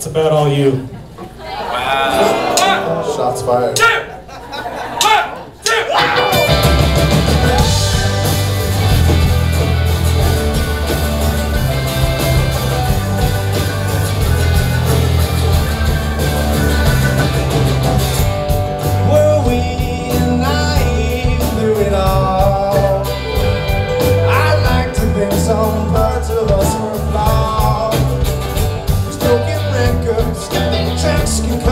It's about all you. Wow. Shots fired. Tracks can